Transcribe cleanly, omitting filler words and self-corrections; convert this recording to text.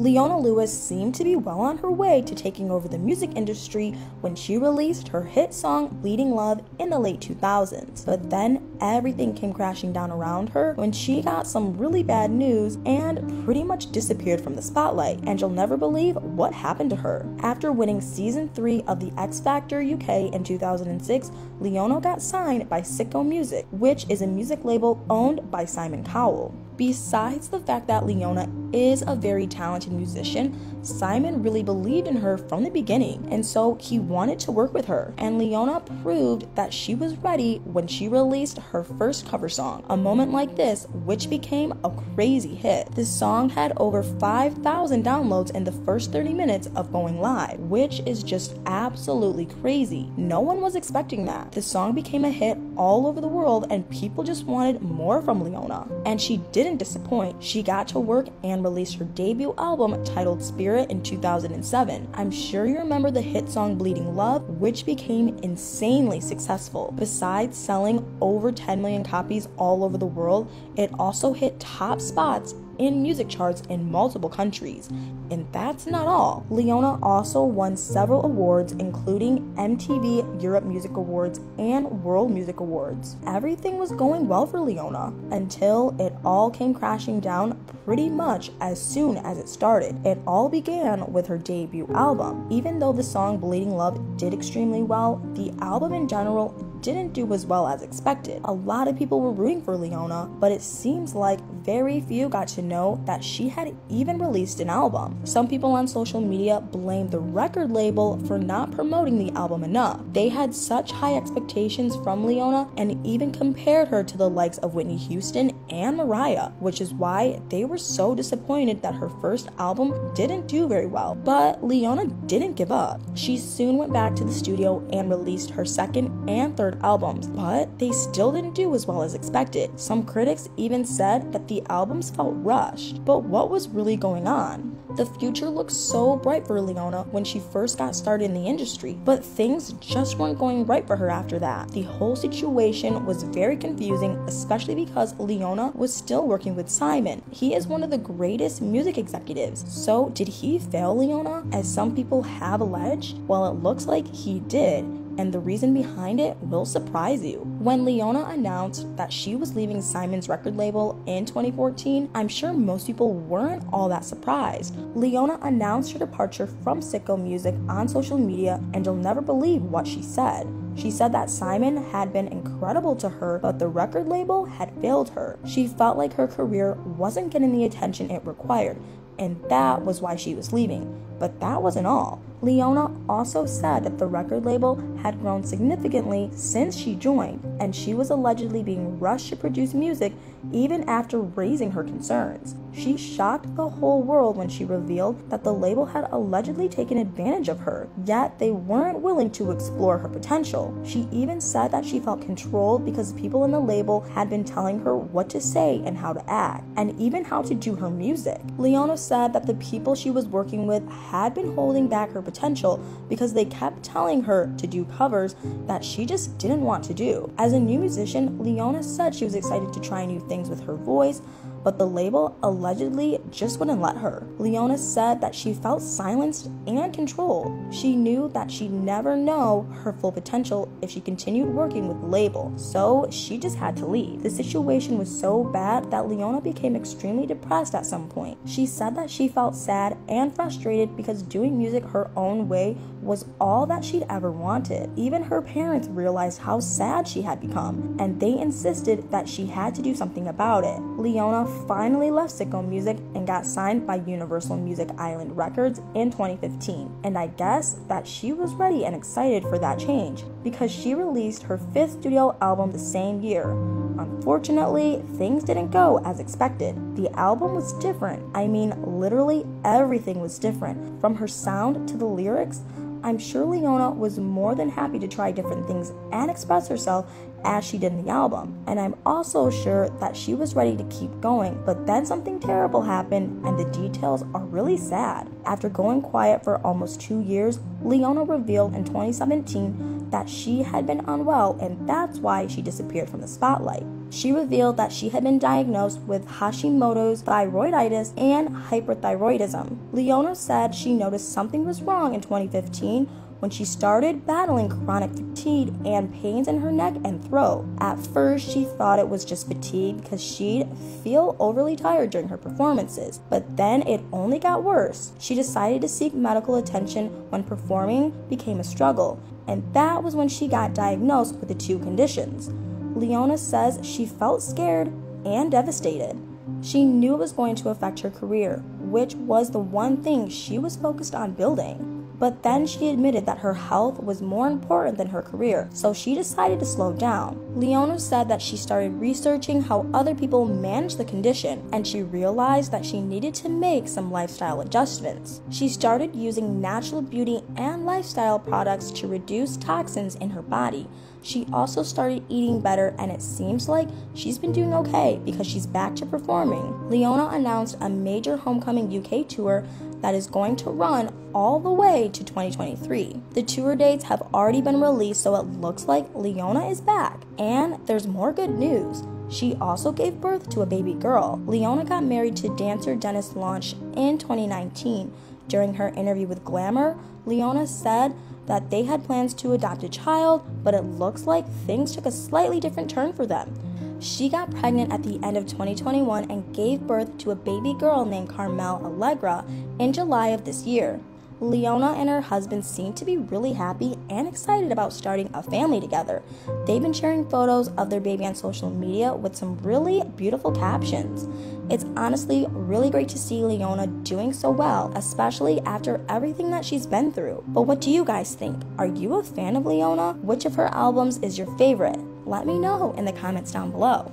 Leona Lewis seemed to be well on her way to taking over the music industry when she released her hit song Bleeding Love in the late 2000s. But then everything came crashing down around her when she got some really bad news and pretty much disappeared from the spotlight, and you'll never believe what happened to her. After winning season 3 of The X Factor UK in 2006, Leona got signed by Syco Music, which is a music label owned by Simon Cowell. Besides the fact that Leona is a very talented musician, Simon really believed in her from the beginning, and so he wanted to work with her. And Leona proved that she was ready when she released her first cover song, A Moment Like This, which became a crazy hit. This song had over 5,000 downloads in the first 30 minutes of going live, which is just absolutely crazy. No one was expecting that. The song became a hit all over the world, and people just wanted more from Leona. And she didn't disappoint. She got to work and released her debut album titled Spirit in 2007. I'm sure you remember the hit song Bleeding Love, which became insanely successful. Besides selling over 10 million copies all over the world, it also hit top spots in music charts in multiple countries. And that's not all. Leona also won several awards, including MTV Europe Music Awards and World Music Awards. Everything was going well for Leona until it all came crashing down pretty much as soon as it started. It all began with her debut album. Even though the song Bleeding Love did extremely well, the album in general didn't do as well as expected. A lot of people were rooting for Leona, but it seems like very few got to know that she had even released an album. Some people on social media blamed the record label for not promoting the album enough. They had such high expectations from Leona and even compared her to the likes of Whitney Houston and Mariah, which is why they were so disappointed that her first album didn't do very well. But Leona didn't give up. She soon went back to the studio and released her second and third albums, but they still didn't do as well as expected. Some critics even said that the albums felt rushed. But what was really going on? The future looked so bright for Leona when she first got started in the industry, but things just weren't going right for her after that. The whole situation was very confusing, especially because Leona was still working with Simon. He is one of the greatest music executives. So did he fail Leona, as some people have alleged? Well, it looks like he did. And the reason behind it will surprise you. When Leona announced that she was leaving Simon's record label in 2014, I'm sure most people weren't all that surprised. Leona announced her departure from Syco Music on social media, and you'll never believe what she said. She said that Simon had been incredible to her, but the record label had failed her. She felt like her career wasn't getting the attention it required, and that was why she was leaving. But that wasn't all. Leona also said that the record label had grown significantly since she joined, and she was allegedly being rushed to produce music even after raising her concerns. She shocked the whole world when she revealed that the label had allegedly taken advantage of her, yet they weren't willing to explore her potential. She even said that she felt controlled because people in the label had been telling her what to say and how to act, and even how to do her music. Leona said that the people she was working with had been holding back her potential because they kept telling her to do covers that she just didn't want to do. As a new musician, Leona said she was excited to try new things with her voice, but the label allegedly just wouldn't let her. Leona said that she felt silenced and controlled. She knew that she'd never know her full potential if she continued working with the label, so she just had to leave. The situation was so bad that Leona became extremely depressed at some point. She said that she felt sad and frustrated because doing music her own way was all that she'd ever wanted. Even her parents realized how sad she had become, and they insisted that she had to do something about it. Leona finally left Syco Music and got signed by Universal Music Island Records in 2015, and I guess that she was ready and excited for that change because she released her 5th studio album the same year. Unfortunately, things didn't go as expected. The album was different. I mean, literally everything was different, from her sound to the lyrics. I'm sure Leona was more than happy to try different things and express herself as she did in the album, and I'm also sure that she was ready to keep going, but then something terrible happened, and the details are really sad. After going quiet for almost 2 years, Leona revealed in 2017 that she had been unwell, and that's why she disappeared from the spotlight. she revealed that she had been diagnosed with Hashimoto's thyroiditis and hyperthyroidism. Leona said she noticed something was wrong in 2015 when she started battling chronic fatigue and pains in her neck and throat. At first, she thought it was just fatigue because she'd feel overly tired during her performances, but then it only got worse. She decided to seek medical attention when performing became a struggle, and that was when she got diagnosed with the two conditions. Leona says she felt scared and devastated. She knew it was going to affect her career, which was the one thing she was focused on building. But then she admitted that her health was more important than her career, so she decided to slow down. Leona said that she started researching how other people manage the condition, and she realized that she needed to make some lifestyle adjustments. She started using natural beauty and lifestyle products to reduce toxins in her body. She also started eating better, and it seems like she's been doing okay because she's back to performing. Leona announced a major homecoming UK tour that is going to run all the way to 2023. The tour dates have already been released, so it looks like Leona is back. And there's more good news. She also gave birth to a baby girl. Leona got married to dancer Dennis Lynch in 2019. During her interview with Glamour, Leona said that they had plans to adopt a child, but it looks like things took a slightly different turn for them. She got pregnant at the end of 2021 and gave birth to a baby girl named Carmel Allegra in July of this year. Leona and her husband seem to be really happy and excited about starting a family together. They've been sharing photos of their baby on social media with some really beautiful captions. It's honestly really great to see Leona doing so well, especially after everything that she's been through. But what do you guys think? Are you a fan of Leona? Which of her albums is your favorite? Let me know in the comments down below.